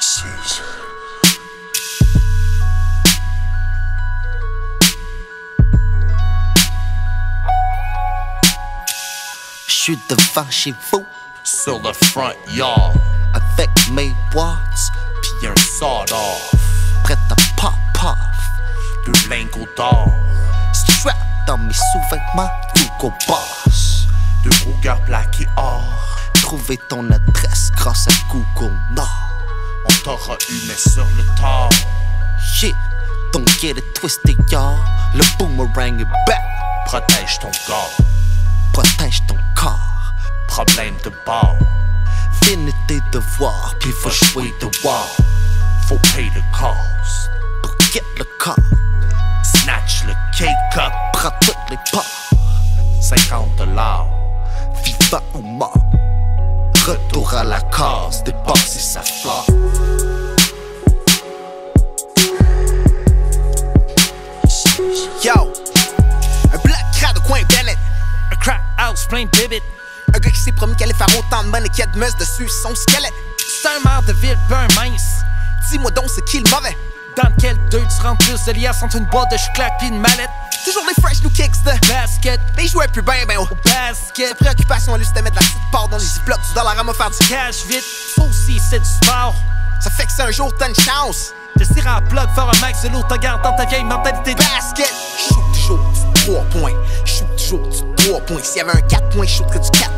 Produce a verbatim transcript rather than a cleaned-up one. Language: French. Caesar. Shoot the Vinci Fou, sur le front yard, avec mes watts, pis un sawed-off, prêt à pop-off, deux lingots d'or, strap dans mes sous-vêtements, Hugo Boss, deux rougards plaqués or, trouver ton adresse grâce à Google Nord, on t'aura eu mais sur le tard, shit, yeah, don't get it twisted y'all, le boomerang est back, protège ton corps, protège ton corps, problème de bord. Finis tes devoirs, puis va jouer de war. Faut payer le cost, forget le corps, snatch le K-cup, prends toutes les parts. Cinquante dollars, vivant ou mort, retour à la case, dépasser sa flore. Yo, un black rat de coin Bennett, un crack house plein de bibit, un gars qui s'est promis qu'elle allait faire autant de money qu'il y a de meufs dessus son squelette. C'est un maire de ville, ben mince, dis-moi donc c'est qui le mauvais? Dans lequel deux tu rentres plus de liasses entre une boîte de chouclac pis une mallette? Toujours les fresh new kicks de basket, mais ils jouaient plus ben ben au basket. Sa préoccupation à lui c'était mettre de la petite part dans les ziplocs du dollar à me faire du cash vite. Faut aussi c'est du sport, ça fait que c'est un jour t'as une chance de se tirer en bloc, faire un max de l'eau, te gardant ta vieille mentalité de basket. J'suis toujours du trois points, j'suis toujours du trois points, s'il y avait un quatre points, j'suis que du quatre points.